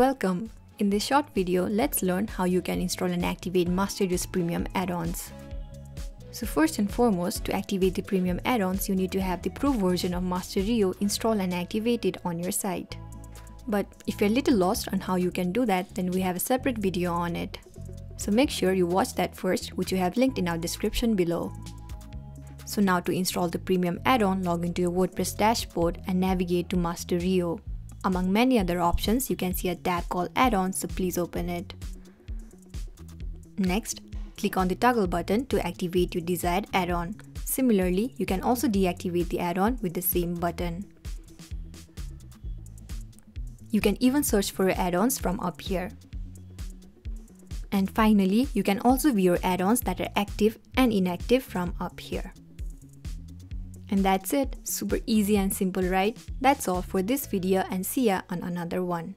Welcome! In this short video, let's learn how you can install and activate Masteriyo's premium add-ons. So first and foremost, to activate the premium add-ons, you need to have the pro version of Masteriyo installed and activated on your site. But if you're a little lost on how you can do that, then we have a separate video on it. So make sure you watch that first, which we have linked in our description below. So now to install the premium add-on, log into your WordPress dashboard and navigate to Masteriyo. Among many other options, you can see a tab called add-ons, so please open it. Next, click on the toggle button to activate your desired add-on. Similarly, you can also deactivate the add-on with the same button. You can even search for your add-ons from up here. And finally, you can also view your add-ons that are active and inactive from up here. And that's it. Super easy and simple, right? That's all for this video, and see ya on another one.